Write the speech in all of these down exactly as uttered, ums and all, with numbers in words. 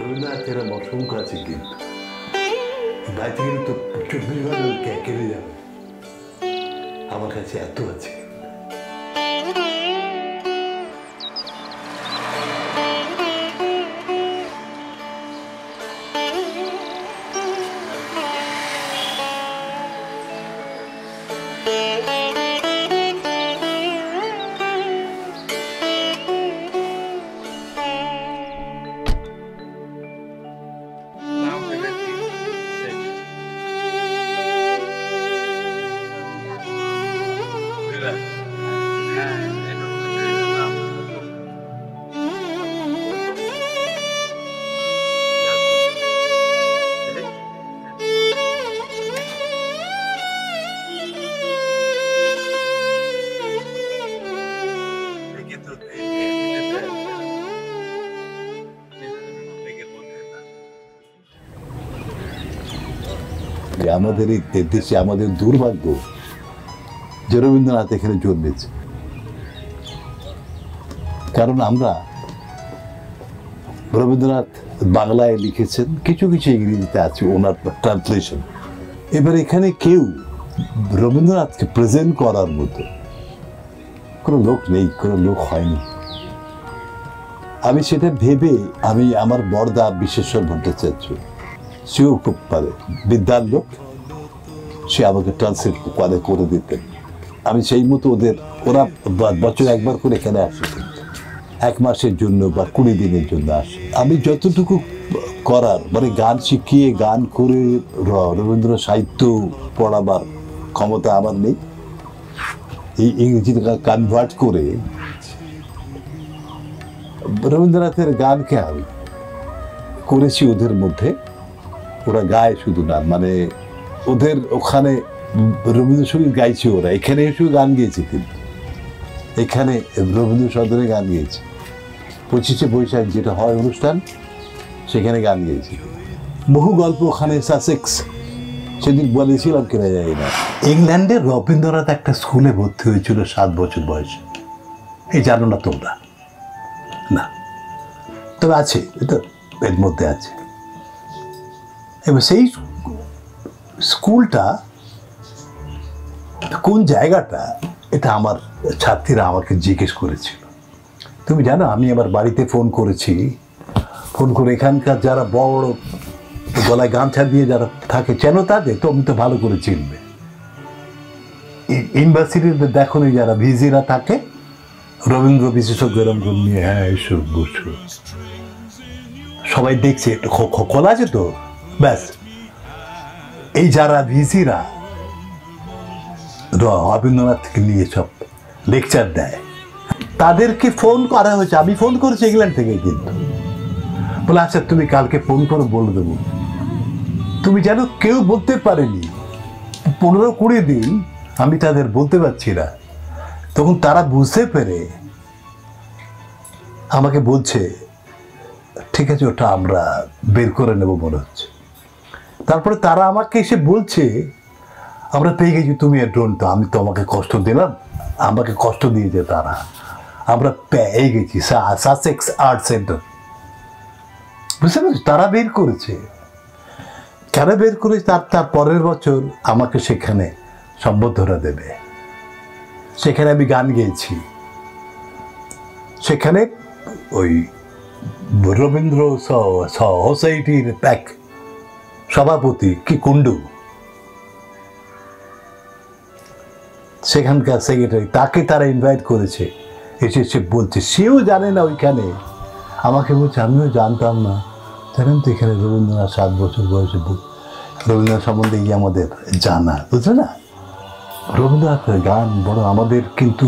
तेरा मौसम का चिकित बात की तो चुपड़ी वाले क्या करें जा हमारे कासे आतू अच्छे আমাদের এই দেশে আমাদের দুর্ভাগ্য যে রবীন্দ্রনাথ এখানে জন্মেছে। কারণ আমরা রবীন্দ্রনাথ বাংলায় লিখেছেন, কিছু কিছু ইংরেজিতে আছে ওনার ট্রান্সলেশন। এবারে এখানে কেউ রবীন্দ্রনাথকে প্রেজেন্ট করার মতো কোনো লোক নেই, কোনো লোক হয়নি। আমি সেটা ভেবে আমি আমার বড়দা রজেশ্वर ভট্টাচার্য शिव खूब पढ़े विद्यालय से আমাকে ট্রান্সলেট করে করে দিতেন। আমি সেই মতো ওদের ওরা বছরে একবার করে এখানে আসতেন, এক মাসের জন্য বা কুড়ি দিনের জন্য আসে। আমি যতটুকু করার মানে গান শিখিয়ে গান করে রবীন্দ্র সাহিত্য পড়াবার ক্ষমতা আমার নেই। এই ইংরেজিতে কনভার্ট করে রবীন্দ্রনাথের গানকে আমি করেছি ওদের মধ্যে। ওরা গায় শুধু না, মানে ওদের ওখানে রবীন্দ্রসঙ্গীত গাইছে ওরা, এখানে এসেও গান গেয়েছে। কিন্তু এখানে রবীন্দ্র সদনে গান গেয়েছে, পঁচিশে বৈশাখ যেটা হয় অনুষ্ঠান সেখানে গান গেয়েছে, বহু গল্প ওখানে সাসেক্স। সেদিন বলেছিলাম কেনা যায় না। ইংল্যান্ডে রবীন্দ্রনাথ একটা স্কুলে ভর্তি হয়েছিল সাত বছর বয়সে, এই জানো না তোমরা? না, তবে আছে, এটা এর মধ্যে আছে। এবার সেই স্কুলটা কোন জায়গাটা এটা আমার ছাত্রীরা আমাকে জিজ্ঞেস করেছিল। তুমি জানো আমি আমার বাড়িতে ফোন করেছি, ফোন করে এখানকার যারা বড় গলায় গামছা দিয়ে যারা থাকে চেনো তাদের, তুমি তো ভালো করে চিনবে। ইউনিভার্সিটিতে দেখো নি যারা ভিজিরা থাকে রবীন্দ্র বিশেষজ্ঞ এরকম নিয়ে, হ্যাঁ এসব বসু সবাই দেখছে, একটু খোলা আছে তো ব্যাস। এই যারা ভিজিরা রবীন্দ্রনাথকে নিয়ে সব লেকচার দেয় তাদেরকে ফোন করা হয়েছে। আমি ফোন করেছি ইংল্যান্ড থেকে, কিন্তু বলে আচ্ছা তুমি কালকে ফোন করে বলে দেবো। তুমি জানো কেউ বলতে পারেনি, পনেরো কুড়ি দিন আমি তাদের বলতে পারছি না। তখন তারা বুঝতে পেরে আমাকে বলছে ঠিক আছে ওটা আমরা বের করে নেবো মনে হচ্ছে। তারপরে তারা আমাকে এসে বলছে আমরা পেয়ে গেছি, তুমি আর ড্রোনটা, আমি তো আমাকে কষ্ট দিলাম, আমাকে কষ্ট দিয়েছে তারা, আমরা পেয়ে গেছি সাসেক্স আর্ট সেন্টার। বুঝতে পেরেছি তারা বের করেছে, কেন বের করেছে? তার তার পরের বছর আমাকে সেখানে সম্বর্ধনা দেবে, সেখানে আমি গান গেয়েছি, সেখানে ওই রবীন্দ্র সোসাইটির প্যাক সভাপতি কি কুণ্ডু সেখানকার সেক্রেটারি, তাকে তারা ইনভাইট করেছে। এসে সে বলছে সেও জানে না ওইখানে, আমাকে বলছে আমিও জানতাম না। জানেন তো এখানে রবীন্দ্রনাথ সাত বছর বয়সে রবীন্দ্রনাথ সম্বন্ধে এই আমাদের জানা, বুঝলে না? রবীন্দ্রনাথের গান বড় আমাদের কিন্তু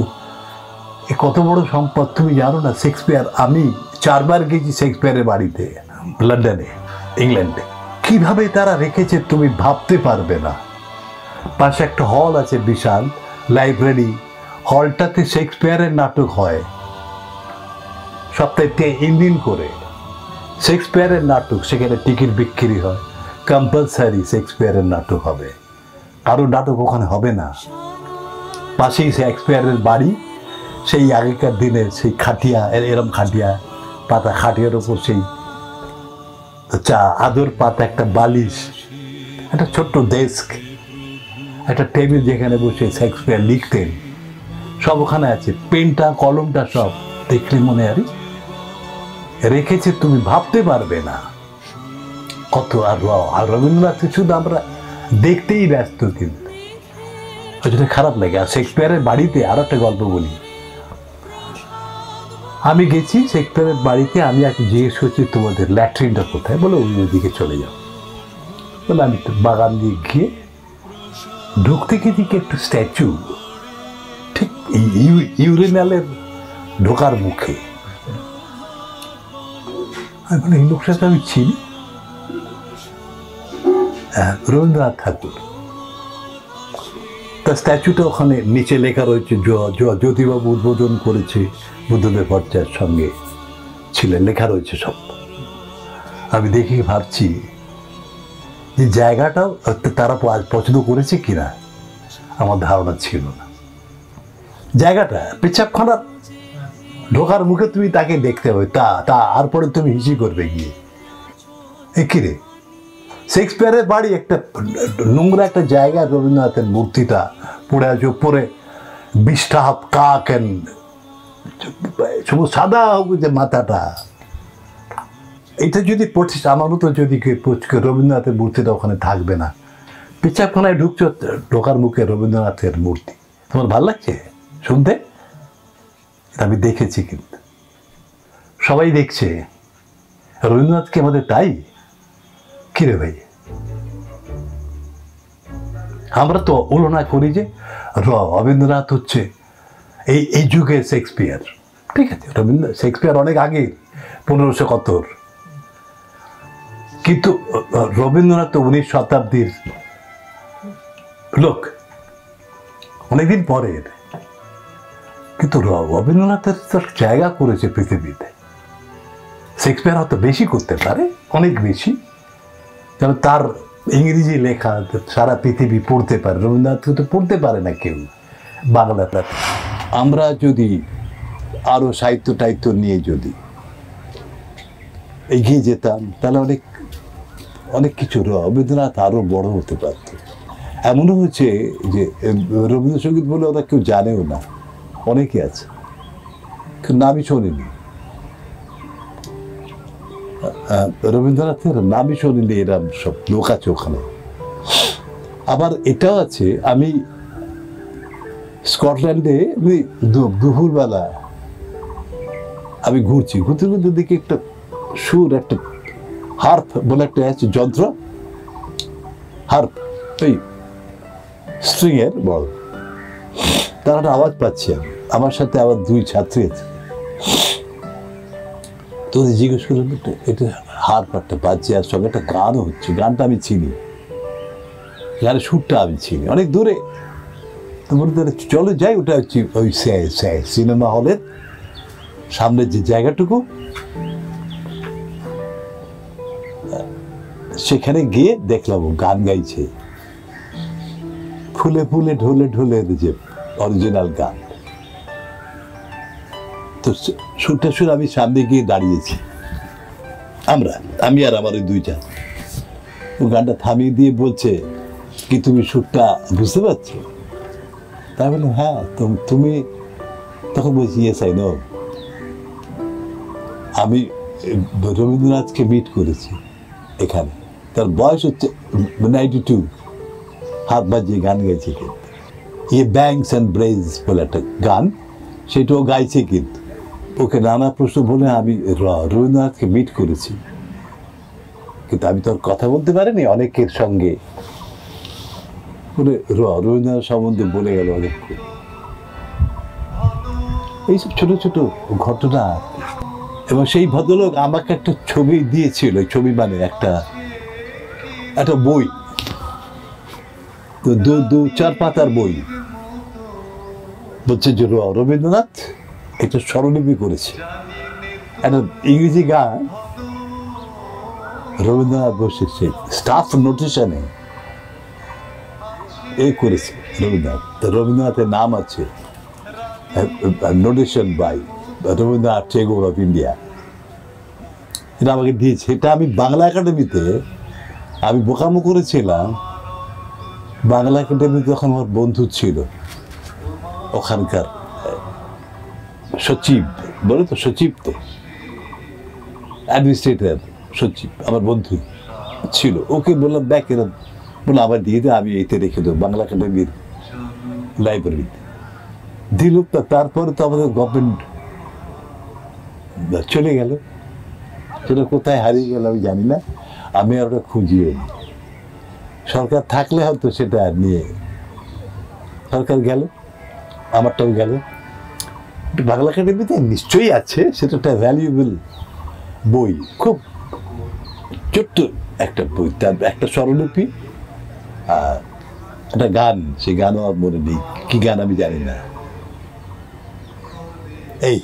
এ কত বড় সম্পদ তুমি জানো না। শেক্সপিয়ার আমি চারবার গেছি শেক্সপিয়ারের বাড়িতে লন্ডনে, ইংল্যান্ডে। কিভাবে তারা রেখেছে তুমি ভাবতে পারবে না। পাশে একটা হল আছে বিশাল লাইব্রেরি, হলটাতে শেক্সপিয়ারের নাটক হয় সপ্তাহে তিন দিন করে, শেক্সপিয়ারের নাটক। সেখানে টিকিট বিক্রি হয়, কম্পালসারি শেক্সপিয়ারের নাটক হবে, কারো নাটক ওখানে হবে না। পাশেই শেক্সপিয়ারের বাড়ি, সেই আগেকার দিনের সেই খাটিয়া, এরম খাটিয়া পাতা, খাটিয়ার ওপর সেই चा आदर पाता एक बालिश एक छोटो डेस्क एक टेबिल जेखने बसे शेक्सपियर लिखतें सब ओखाने आछे पेनटा कलमटा सब देखले मने आरे रेखेछे तुमि भाबते पारबे ना कत आर आर रवीन्द्रनाथ शुधु आमरा देखतेई व्यस्त किन्तु ओइटा खाराप लागे। आर शेक्सपियारेर बाड़ीते आरो एकटा गल्प बलि आमी गेছি शेक्सपिয়ারের বাড়িতে আমি একটা জিজ্ঞেস করছি তোমাদের ল্যাট্রিনটা কোথায় বলে ওই ওইদিকে চলে যাও বলে আমি একটু বাগান দিয়ে গিয়ে ঢুকতে গিয়ে দেখি একটা স্ট্যাচু ঠিক ইউরিনালের ঢোকার মুখে আমি বলে এই লোকটাকে আমি চিনি রবীন্দ্রনাথ ঠাকুর তা স্ট্যাচুটা ওখানে নিচে লেখা রয়েছে জ্যোতিবাবু উদ্বোধন করেছে बुद्धदेव भट्टाचार्य संगे छिले लेखा रही सब अभी देखी भावी जैगाटा तारा पसंद करा धारणा छो ना जैगाटा पेछाबखाना ढोकार मुखे तुम ताके देखते हो ता, ता, आर पड़े तुम हिसी कर गिए शेक्सपियर बाड़ी एक नोंगरा एक जैगा रवीन्द्रनाथ मूर्ति पड़े आज पड़े बिष्टा काक शुभ सदा माथाटा ये पढ़िस मत जो रवीन्द्रनाथ मूर्ति थकबे ना पेछाबखाना ढुकछो ढोकार मुखे रवीन्द्रनाथ मूर्ति तुम्हार भालो लागछे सुनते आमी देखेछि किन्तु सबाई देखे रवीन्द्रनाथ के मध्य ताई कि रे भाई आमरा तो तुलना करी जे रवीन्द्रनाथ हच्छे এই যুগে শেক্সপিয়ার ঠিক আছে রবীন্দ্র শেক্সপিয়ার অনেক আগে पंद्रह सौ কতর কিন্তু রবীন্দ্রনাথ তো उन्नीस শতাব্দীর লোক অনেকদিন পরে কিন্তু রবীন্দ্রনাথের তার জায়গা করেছে পৃথিবীতে শেক্সপিয়ার হয়তো বেশি করতে পারে অনেক বেশি কারণ তার ইংরেজি লেখা সারা পৃথিবী পড়তে পারে রবীন্দ্রনাথ তো পড়তে পারে না কেউ বাংলাতে আমরা যদি আরো সাহিত্য টাইত্য নিয়ে যদি এগিয়ে যেতাম তাহলে অনেক অনেক কিছু রবীন্দ্রনাথ আরো বড় হতে পারত। এমনও হচ্ছে যে রবীন্দ্রসঙ্গীত বলে ওরা কেউ জানেও না অনেকে আছে কিন্তু নামই শোনেনি রবীন্দ্রনাথের নামই শোনেনি এরকম সব লোক আছে ওখানে। আবার এটাও আছে আমি स्कटलैंडे दुपुर बेला घुरछी घुरते घुरते देखी एक सुर एक हार्प बोले एक यंत्र हार्प स्ट्रिंगेर बड़ तार एक आवाज पाच्छी आमार साथे आबार दुई छात्री तो जिज्ञेस करलाम हार्प एकटा बाजछे आर संगे एकटा गान होच्छे गानटा आमी चिनि गानेर सुरटा आमी चिनि अनेक दूरे चलो जाए सिनेमा हॉल सामने जो जैगाटुकू से गए देखल गान गाइछे फुले फुले ढोले ढोले ओरिजिनल गान तो सुरटा सुर आमी सामने गए दाड़िएছি আমরা আমি আর আমার ওই দুইটা ও গানটা থামিয়ে দিয়ে বলছে কি তুমি সুরটা বুঝতে পারছো तब हाँ तुम तुम्हें तक बोलिए सही नो आमी रवीन्द्रनाथ के मीट करेছি এখানে তার বয়স হচ্ছে बानवे হাত বাজিয়ে গান গাইছে কিন্তু ये बैंक्स एंड ब्रेज বলে একটা গান সেটাও গাইছে কিন্তু ওকে নানা প্রশ্ন বলে আমি রবীন্দ্রনাথকে মিট করেছি কিন্তু আমি তো আর কথা বলতে পারিনি অনেকের সঙ্গে रवीन्द्रनाथ सम्बन्धे बोले गल सब छोटो छोटो घटना एवं से भद्रलोक आमाके एक छवि दिए छवि मान एक बई दो दो चार पातार बई बोलछे जो रवीन्द्रनाथ एक स्वरलिपि करेছে একটা इंग्रेजी गान रवीन्द्रनाथ বসেছে स्टाफ নোটেশনে एक रवीन्द्रनाथ रवीन्द्रनाथ नाम आछे notation by Rabindranath Thakur of India এটা আমাকে দিয়েছে। এটা আমি বাংলা একাডেমিতে আমি বোকামো করেছিলাম। বাংলা একাডেমি যখন আমার বন্ধু ছিল ওখানকার সচিব বলে তো, সচিব তো অ্যাডমিনিস্ট্রেটর সচিব আমার বন্ধু ছিল, ওকে বললাম ব্যাক এর বলে আবার দিয়ে দে, আমি এইতে রেখে দেবো বাংলা একাডেমির লাইব্রেরিতে দিল। তারপরে তো আমাদের গভর্নমেন্ট চলে গেল, সেটা কোথায় হারিয়ে গেল আমি জানি না, আমি আর ওটা খুঁজিয়ে নি। সরকার থাকলে হয়তো সেটা নিয়ে, সরকার গেল আমারটাও গেল। বাংলা একাডেমিতে নিশ্চয়ই আছে, সেটা একটা ভ্যালুয়েবল বই, খুব ছোট্ট একটা বই, তার একটা স্বরলিপি আর একটা গান, সেই গানও আমার মনে নেই, কী গান আমি জানি না। এই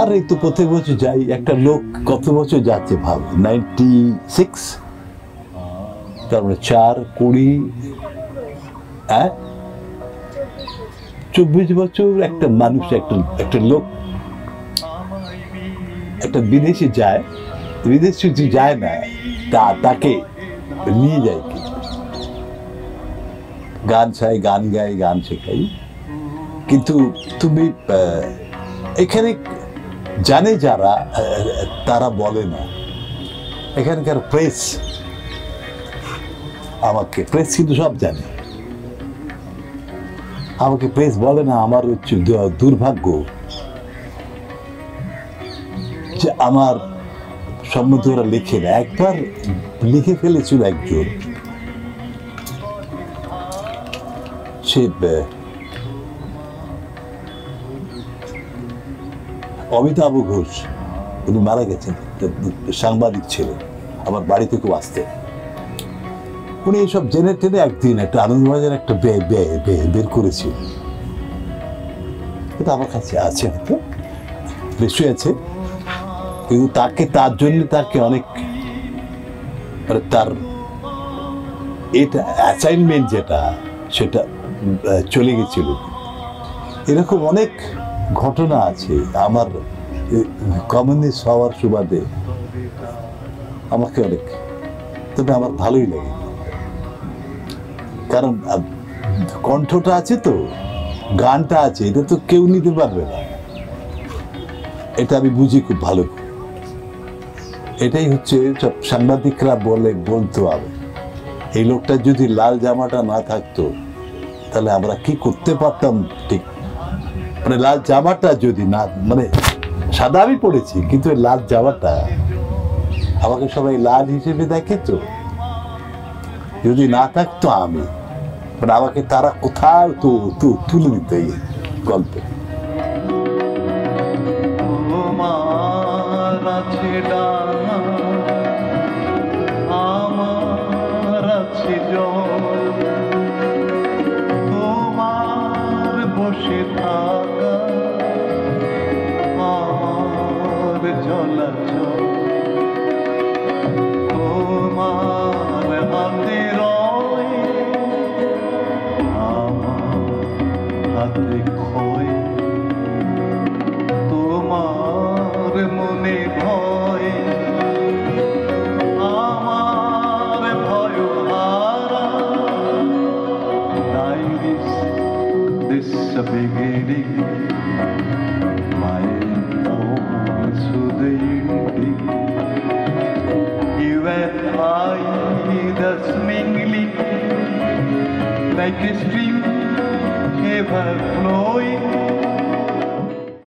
আর এই তো প্রত্যেক বছর যাই, একটা লোক কত বছর যাচ্ছে ভাব, নাইনটি সিক্স তার মানে চার কুড়ি হ্যাঁ চব্বিশ বছর একটা মানুষ, একটা একটা লোক একটা বিদেশে যায়, বিদেশে যে যায় না তা তাকে নিয়ে যায়, কি গান চাই, গান গাই, গান শেখাই, কিন্তু তুমি এখানে জানে যারা তারা বলে না। এখানকার প্রেস আমাকে, প্রেস কিন্তু সব জানে, আমাকে প্রেস বলে না। আমার হচ্ছে দুর্ভাগ্য যে আমার সম্বন্ধে ওরা লিখে না। একবার লিখে ফেলেছিল একজন, সে অমিতাভ ঘোষ, উনি মারা গেছেন, সাংবাদিক ছিলেন, আমার বাড়ি থেকেও আসতেন। উনি এইসব জেনে টেনে একদিন একটা আনন্দবাজার একটা বের করেছিল, এটা আমার কাছে আছে, হয়তো নিশ্চয়ই আছে, কিন্তু তাকে তার জন্য তাকে অনেক মানে তার এটা অ্যাসাইনমেন্ট যেটা সেটা চলে গেছিল। এরকম অনেক ঘটনা আছে। আমার কমিউনিস্ট হওয়ার সুবাদে আমাকে অনেক, তবে আমার ভালোই লাগে, কারণ কণ্ঠটা আছে তো, গানটা আছে, এটা তো কেউ নিতে পারবে না, এটা আমি বুঝি খুব ভালো। এটাই হচ্ছে সব সাংবাদিকরা বলে, বলতো আমি এই লোকটা যদি লাল জামাটা না থাকতো তাহলে আমরা কি করতে পারতাম, ঠিক মানে লাল জামাটা যদি না, মানে সাদা আমি পড়েছি কিন্তু এই লাল জামাটা আমাকে সবাই লাল হিসেবে দেখে, তো যদি না থাকতো আমি মানে আমাকে তারা কোথাও তো তুলে দিত। এই গল্পে like a stream ever flowing.